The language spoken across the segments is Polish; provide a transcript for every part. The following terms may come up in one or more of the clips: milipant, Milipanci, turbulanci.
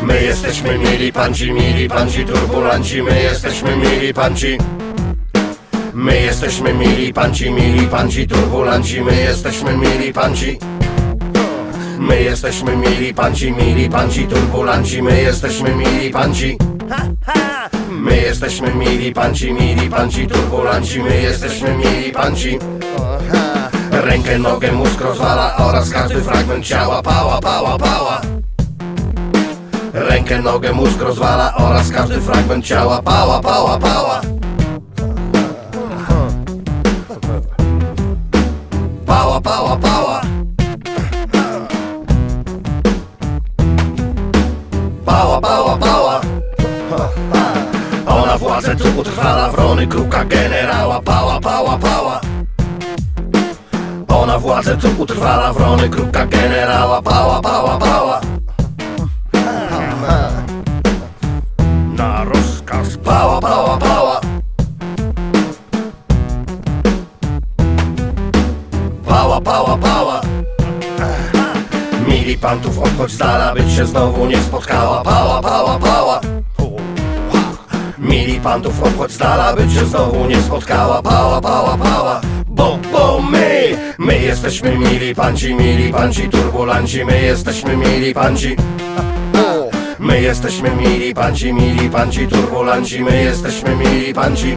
My jesteśmy milipanci, turbulanci. My jesteśmy milipanci. My jesteśmy milipanci, turbulanci. My jesteśmy milipanci. My jesteśmy milipanci, turbulanci. My jesteśmy milipanci. My jesteśmy milipanci, turbulanci. My jesteśmy milipanci. Rękę, nogę, mózg rozwala oraz każdy fragment ciała. Pała, pała, pała. Rękę, nogę, mózg rozwala oraz każdy fragment ciała. Pała, pała, pała. Pała, pała, pała. Pała, pała, pała. Ona władzę tu utrwala, wrony kruka generała. Pała, pała, pała. Ona władzę tu utrwala, wrony kruka generała. Pała, pała, pała. Na rozkaz pała, pała, pała. Pała, pała, pała. Milipantów odchodź z dala, być się znowu nie spotkała. Pała, pała, pała. Milipantów odchodź z dala, być się znowu nie spotkała. Pała, pała, pała. Bo my jesteśmy milipanci, turbulanci. My jesteśmy milipanci. My jesteśmy milipanci, turbulanci. My jesteśmy milipanci.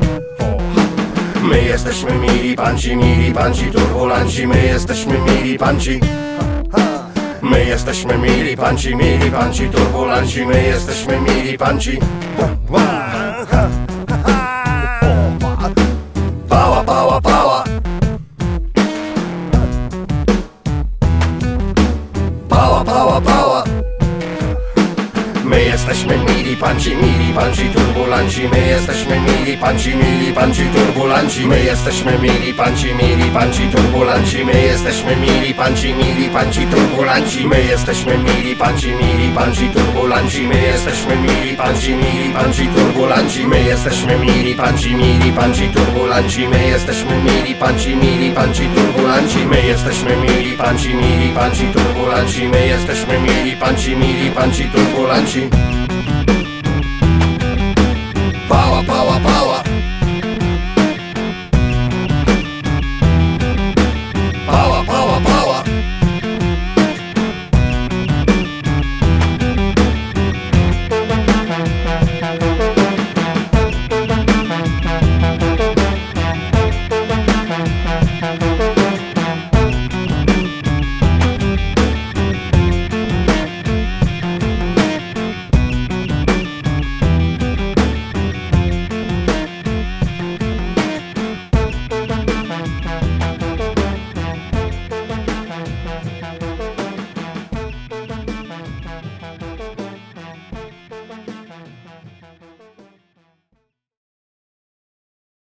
My jesteśmy milipanci, turbulanci. My jesteśmy milipanci. My jesteśmy milipanci, turbulanci. My jesteśmy milipanci. Pała, pała, pała. Pała, pała, pała. My jesteśmy milipanci, turbulanci. My jesteśmy milipanci, turbulanci. My jesteśmy milipanci, turbulanci. My jesteśmy milipanci, turbulanci. My jesteśmy milipanci, turbulanci. My jesteśmy milipanci, turbulanci. My jesteśmy milipanci, turbulanci. My jesteśmy milipanci, turbulanci. My jesteśmy milipanci, turbulanci. My jesteśmy milipanci, turbulanci.